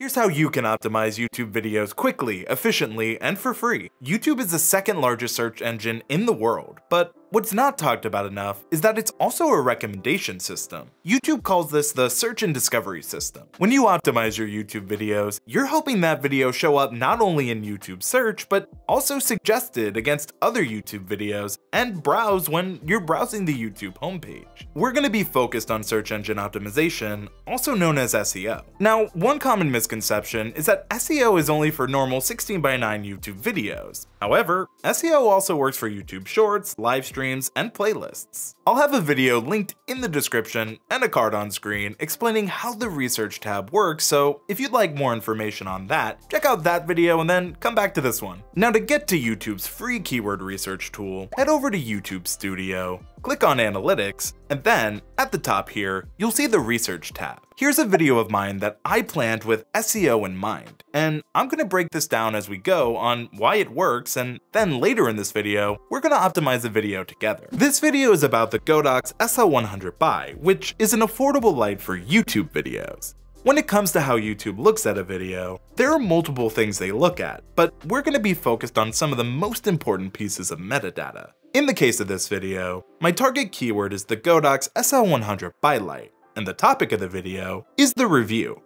Here's how you can optimize YouTube videos quickly, efficiently, and for free. YouTube is the second largest search engine in the world, but what's not talked about enough is that it's also a recommendation system. YouTube calls this the search and discovery system. When you optimize your YouTube videos, you're hoping that video show up not only in YouTube search, but also suggested against other YouTube videos and browse when you're browsing the YouTube homepage. We're going to be focused on search engine optimization, also known as SEO. Now, one common misconception is that SEO is only for normal 16:9 YouTube videos. However, SEO also works for YouTube Shorts, live streams, and playlists. I'll have a video linked in the description and a card on screen explaining how the research tab works, so if you'd like more information on that, check out that video and then come back to this one. Now, to get to YouTube's free keyword research tool, head over to YouTube Studio, click on Analytics, and then at the top here, you'll see the Research tab. Here's a video of mine that I planned with SEO in mind, and I'm going to break this down as we go on why it works, and then later in this video, we're going to optimize the video together. This video is about the Godox SL100BI, which is an affordable light for YouTube videos. When it comes to how YouTube looks at a video, there are multiple things they look at, but we're going to be focused on some of the most important pieces of metadata. In the case of this video, my target keyword is the Godox SL100BI light, and the topic of the video is the review.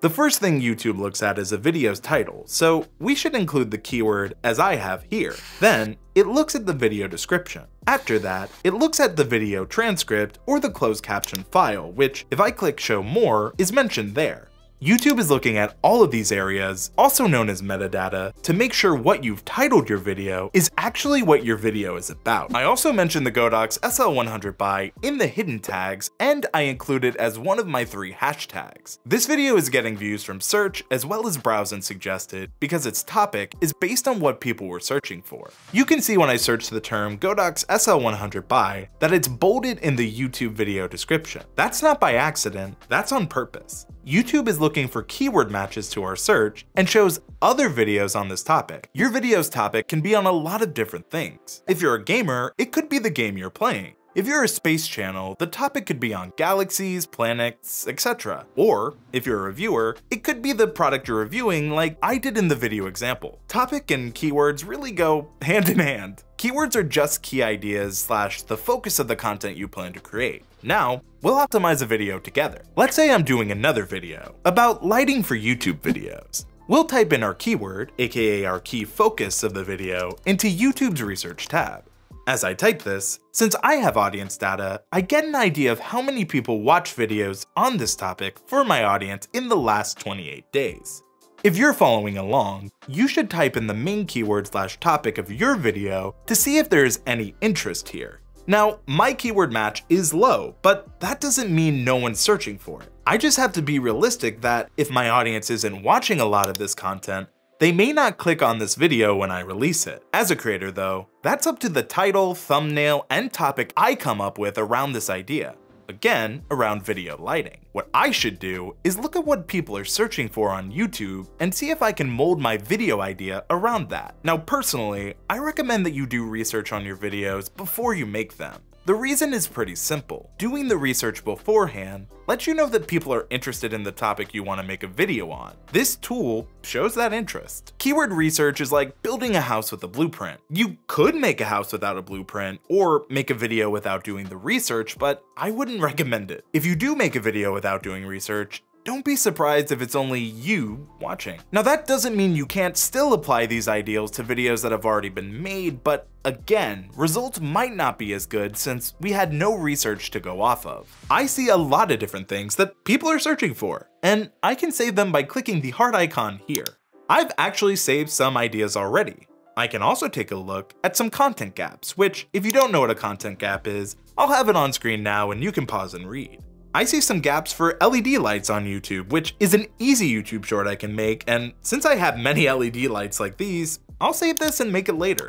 The first thing YouTube looks at is a video's title, so we should include the keyword as I have here. Then, it looks at the video description. After that, it looks at the video transcript or the closed caption file, which, if I click show more, is mentioned there. YouTube is looking at all of these areas, also known as metadata, to make sure what you've titled your video is actually what your video is about. I also mentioned the Godox SL100BI in the hidden tags, and I include it as one of my 3 hashtags. This video is getting views from search as well as browse and suggested because its topic is based on what people were searching for. You can see when I search the term Godox SL100BI that it's bolded in the YouTube video description. That's not by accident, that's on purpose. YouTube is looking for keyword matches to our search and shows other videos on this topic. Your video's topic can be on a lot of different things. If you're a gamer, it could be the game you're playing. If you're a space channel, the topic could be on galaxies, planets, etc. Or, if you're a reviewer, it could be the product you're reviewing like I did in the video example. Topic and keywords really go hand in hand. Keywords are just key ideas / the focus of the content you plan to create. Now, we'll optimize a video together. Let's say I'm doing another video about lighting for YouTube videos. We'll type in our keyword, aka our key focus of the video, into YouTube's research tab. As I type this, since I have audience data, I get an idea of how many people watch videos on this topic for my audience in the last 28 days. If you're following along, you should type in the main keyword / topic of your video to see if there is any interest here. Now, my keyword match is low, but that doesn't mean no one's searching for it. I just have to be realistic that if my audience isn't watching a lot of this content, they may not click on this video when I release it. As a creator though, that's up to the title, thumbnail, and topic I come up with around this idea. Again, around video lighting. What I should do is look at what people are searching for on YouTube and see if I can mold my video idea around that. Now personally, I recommend that you do research on your videos before you make them. The reason is pretty simple. Doing the research beforehand lets you know that people are interested in the topic you want to make a video on. This tool shows that interest. Keyword research is like building a house with a blueprint. You could make a house without a blueprint or make a video without doing the research, but I wouldn't recommend it. If you do make a video without doing research, don't be surprised if it's only you watching. Now that doesn't mean you can't still apply these ideals to videos that have already been made, but again, results might not be as good since we had no research to go off of. I see a lot of different things that people are searching for, and I can save them by clicking the heart icon here. I've actually saved some ideas already. I can also take a look at some content gaps, which if you don't know what a content gap is, I'll have it on screen now and you can pause and read. I see some gaps for LED lights on YouTube, which is an easy YouTube short I can make, and since I have many LED lights like these, I'll save this and make it later.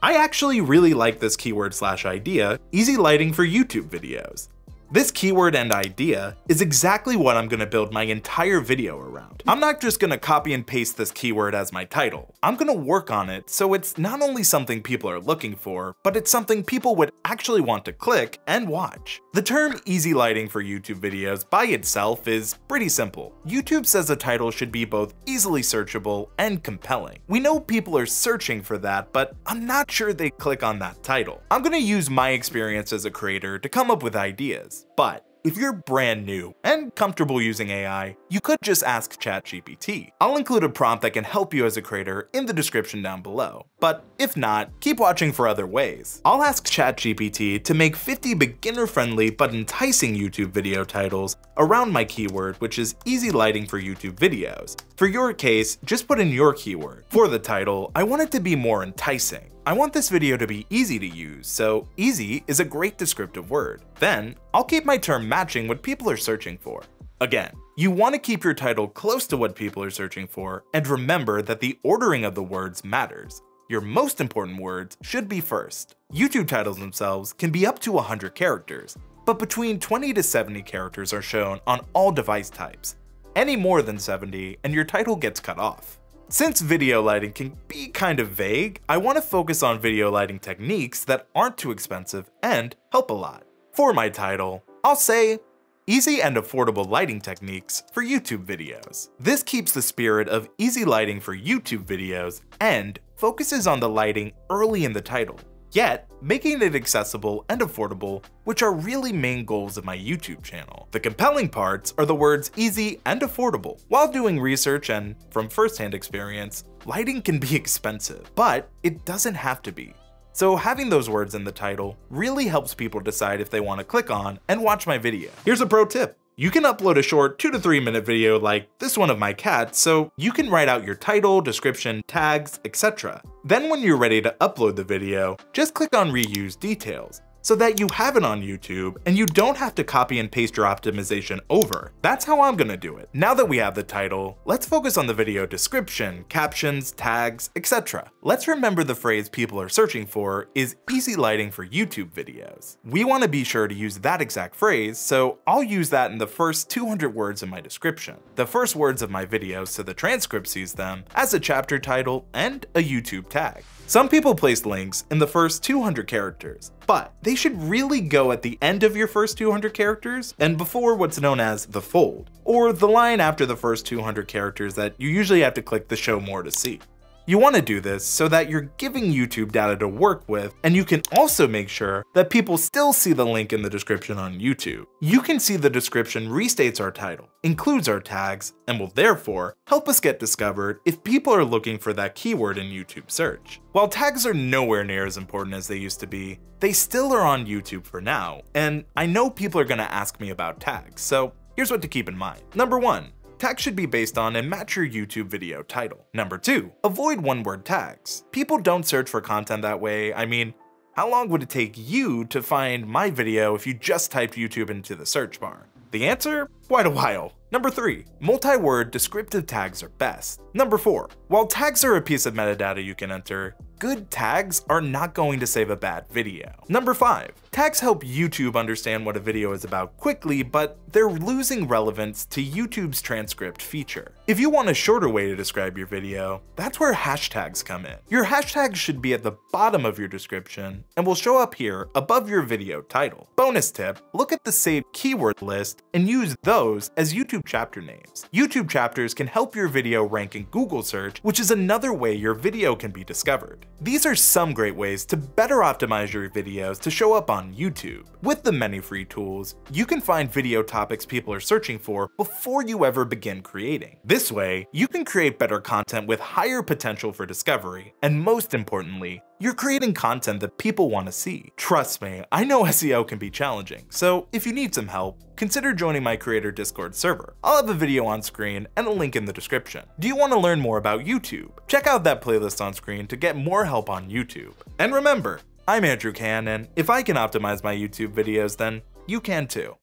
I actually really like this keyword / idea, easy lighting for YouTube videos. This keyword and idea is exactly what I'm gonna build my entire video around. I'm not just gonna copy and paste this keyword as my title. I'm gonna work on it so it's not only something people are looking for, but it's something people would actually want to click and watch. The term easy lighting for YouTube videos by itself is pretty simple. YouTube says a title should be both easily searchable and compelling. We know people are searching for that, but I'm not sure they click on that title. I'm gonna use my experience as a creator to come up with ideas. But if you're brand new and comfortable using AI, you could just ask ChatGPT. I'll include a prompt that can help you as a creator in the description down below. But if not, keep watching for other ways. I'll ask ChatGPT to make 50 beginner-friendly but enticing YouTube video titles around my keyword, which is easy lighting for YouTube videos. For your case, just put in your keyword. For the title, I want it to be more enticing. I want this video to be easy to use, so easy is a great descriptive word. Then, I'll keep my term matching what people are searching for. Again, you want to keep your title close to what people are searching for, and remember that the ordering of the words matters. Your most important words should be first. YouTube titles themselves can be up to 100 characters, but between 20 to 70 characters are shown on all device types. Any more than 70, and your title gets cut off. Since video lighting can be kind of vague, I want to focus on video lighting techniques that aren't too expensive and help a lot. For my title, I'll say easy and affordable lighting techniques for YouTube videos. This keeps the spirit of easy lighting for YouTube videos and focuses on the lighting early in the title, yet making it accessible and affordable, which are really main goals of my YouTube channel. The compelling parts are the words easy and affordable. While doing research and from firsthand experience, lighting can be expensive, but it doesn't have to be. So having those words in the title really helps people decide if they want to click on and watch my video. Here's a pro tip. You can upload a short 2 to 3 minute video like this one of my cats, so you can write out your title, description, tags, etc. Then when you're ready to upload the video, just click on reuse details so that you have it on YouTube and you don't have to copy and paste your optimization over. That's how I'm gonna do it. Now that we have the title, let's focus on the video description, captions, tags, etc. Let's remember the phrase people are searching for is easy lighting for YouTube videos. We wanna be sure to use that exact phrase, so I'll use that in the first 200 words in my description, the first words of my videos so the transcript sees them as a chapter title and a YouTube tag. Some people place links in the first 200 characters, but they should really go at the end of your first 200 characters and before what's known as the fold, or the line after the first 200 characters that you usually have to click the show more to see. You want to do this so that you're giving YouTube data to work with, and you can also make sure that people still see the link in the description on YouTube. You can see the description restates our title, includes our tags, and will therefore help us get discovered if people are looking for that keyword in YouTube search. While tags are nowhere near as important as they used to be, they still are on YouTube for now, and I know people are going to ask me about tags, so here's what to keep in mind. Number 1. Tags should be based on and match your YouTube video title. Number 2, avoid one-word tags. People don't search for content that way. I mean, how long would it take you to find my video if you just typed YouTube into the search bar? The answer? Quite a while. Number 3, multi-word descriptive tags are best. Number 4, while tags are a piece of metadata you can enter, good tags are not going to save a bad video. Number 5, tags help YouTube understand what a video is about quickly, but they're losing relevance to YouTube's transcript feature. If you want a shorter way to describe your video, that's where hashtags come in. Your hashtags should be at the bottom of your description and will show up here above your video title. Bonus tip, look at the saved keyword list and use those as YouTube chapter names. YouTube chapters can help your video rank in Google search, which is another way your video can be discovered. These are some great ways to better optimize your videos to show up on YouTube. With the many free tools, you can find video topics people are searching for before you ever begin creating. This way, you can create better content with higher potential for discovery, and most importantly, you're creating content that people want to see. Trust me, I know SEO can be challenging, so if you need some help, consider joining my creator Discord server. I'll have a video on screen and a link in the description. Do you want to learn more about YouTube? Check out that playlist on screen to get more help on YouTube. And remember, I'm Andrew Kan, and if I can optimize my YouTube videos, then you can too.